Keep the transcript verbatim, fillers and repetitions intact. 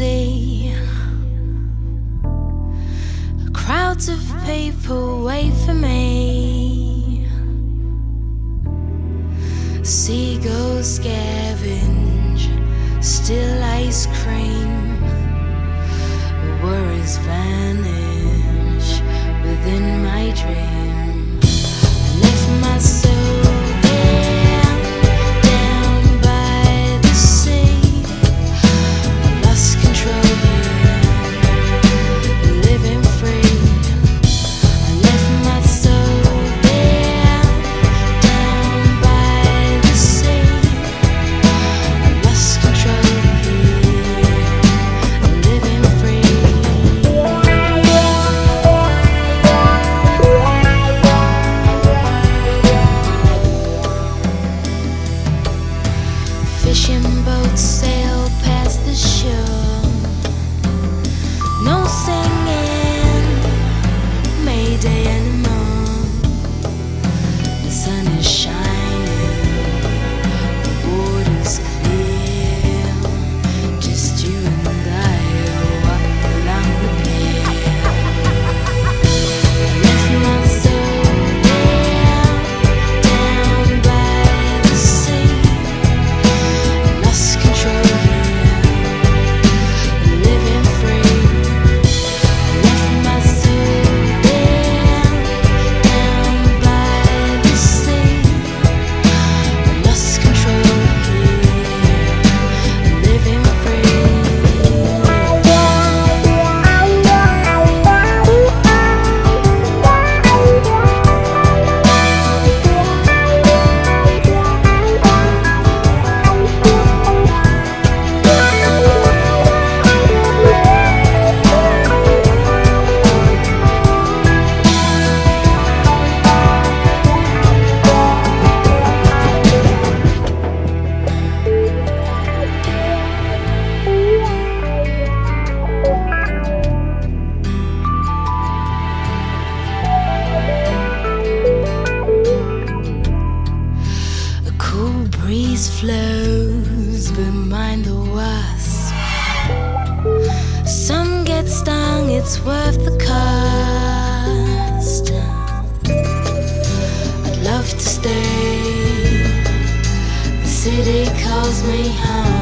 sea. Crowds of people wait for me. Seagulls scavenge, still ice cream. Worries vanish within my dream. I left my soul flows behind the wasp. Some get stung, it's worth the cost. I'd love to stay. The city calls me home.